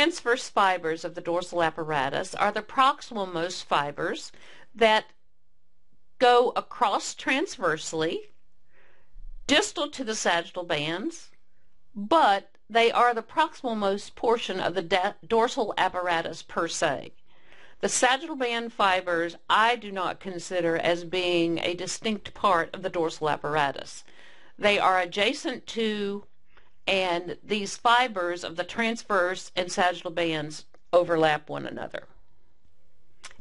transverse fibers of the dorsal apparatus are the proximalmost fibers that go across transversely, distal to the sagittal bands, but they are the proximalmost portion of the dorsal apparatus per se. The sagittal band fibers I do not consider as being a distinct part of the dorsal apparatus. They are adjacent to, and these fibers of the transverse and sagittal bands overlap one another.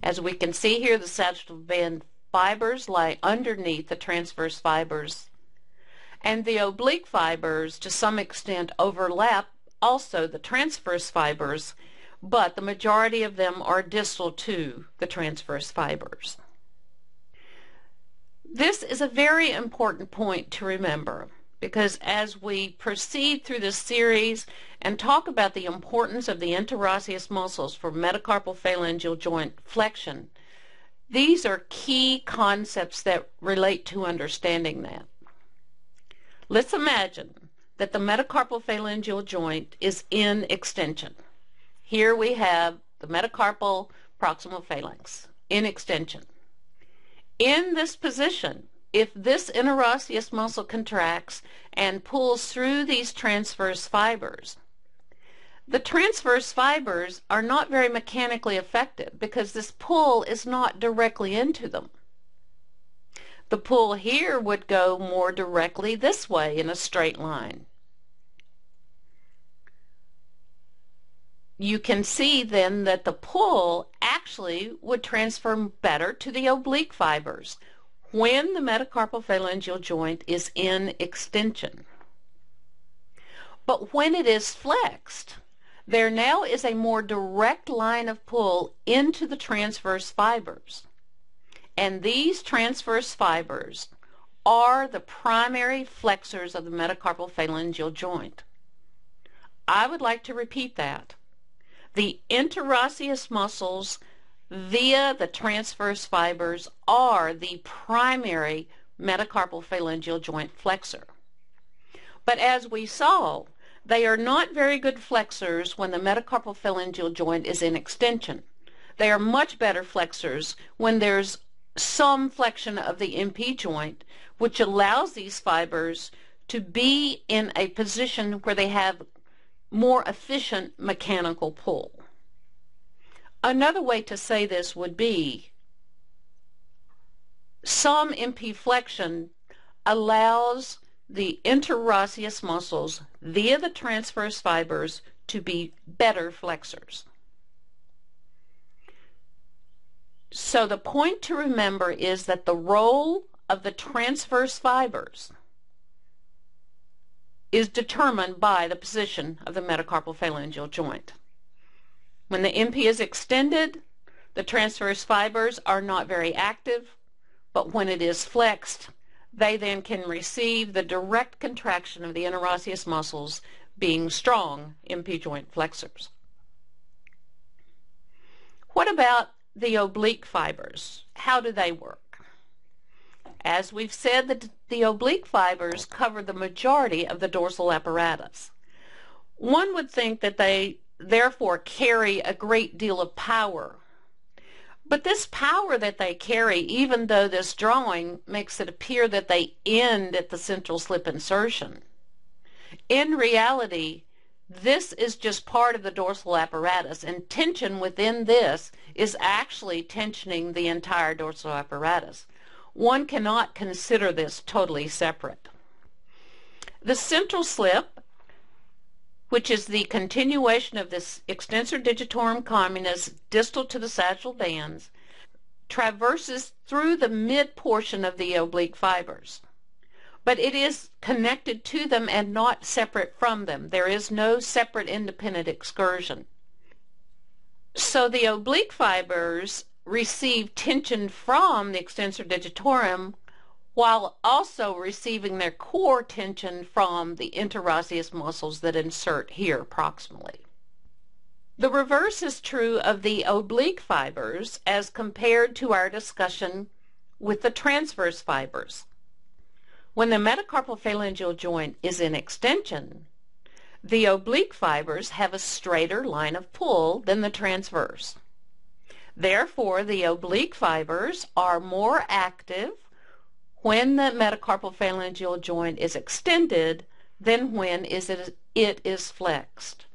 As we can see here, the sagittal band fibers lie underneath the transverse fibers, and the oblique fibers to some extent overlap also the transverse fibers, but the majority of them are distal to the transverse fibers. This is a very important point to remember, because as we proceed through this series and talk about the importance of the interosseous muscles for metacarpophalangeal joint flexion, these are key concepts that relate to understanding that. Let's imagine that the metacarpophalangeal joint is in extension. Here we have the metacarpal proximal phalanx in extension. In this position, if this interosseous muscle contracts and pulls through these transverse fibers, the transverse fibers are not very mechanically effective because this pull is not directly into them. The pull here would go more directly this way in a straight line. You can see then that the pull actually would transfer better to the oblique fibers when the metacarpophalangeal joint is in extension. But when it is flexed, there now is a more direct line of pull into the transverse fibers. And these transverse fibers are the primary flexors of the metacarpophalangeal joint. I would like to repeat that. The interosseous muscles via the transverse fibers are the primary metacarpophalangeal joint flexor. But as we saw, they are not very good flexors when the metacarpophalangeal joint is in extension. They are much better flexors when there's some flexion of the MP joint, which allows these fibers to be in a position where they have more efficient mechanical pull. Another way to say this would be some MP flexion allows the interosseous muscles via the transverse fibers to be better flexors. So the point to remember is that the role of the transverse fibers is determined by the position of the metacarpophalangeal joint. When the MP is extended, the transverse fibers are not very active, but when it is flexed, they then can receive the direct contraction of the interosseous muscles, being strong MP joint flexors. What about the oblique fibers? How do they work? As we've said, the oblique fibers cover the majority of the dorsal apparatus. One would think that they therefore carry a great deal of power. But this power that they carry, even though this drawing makes it appear that they end at the central slip insertion, in reality, this is just part of the dorsal apparatus, and tension within this is actually tensioning the entire dorsal apparatus. One cannot consider this totally separate. The central slip, which is the continuation of this extensor digitorum communis distal to the sagittal bands, traverses through the mid portion of the oblique fibers. But it is connected to them and not separate from them. There is no separate independent excursion. So the oblique fibers receive tension from the extensor digitorum while also receiving their core tension from the interosseous muscles that insert here proximally. The reverse is true of the oblique fibers as compared to our discussion with the transverse fibers. When the metacarpophalangeal joint is in extension, The oblique fibers have a straighter line of pull than the transverse. Therefore, the oblique fibers are more active when the metacarpophalangeal joint is extended than when it is flexed.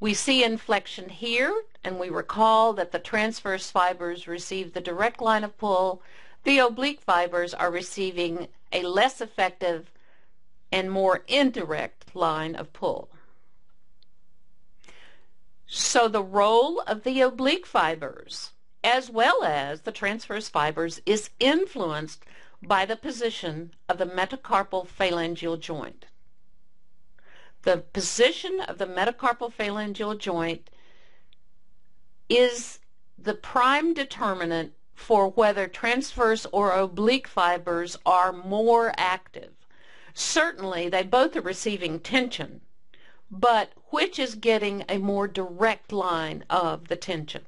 We see inflection here, and we recall that the transverse fibers receive the direct line of pull. The oblique fibers are receiving a less effective and more indirect line of pull. So the role of the oblique fibers, as well as the transverse fibers, is influenced by the position of the metacarpophalangeal joint. The position of the metacarpophalangeal joint is the prime determinant for whether transverse or oblique fibers are more active. Certainly, they both are receiving tension, but which is getting a more direct line of the tension?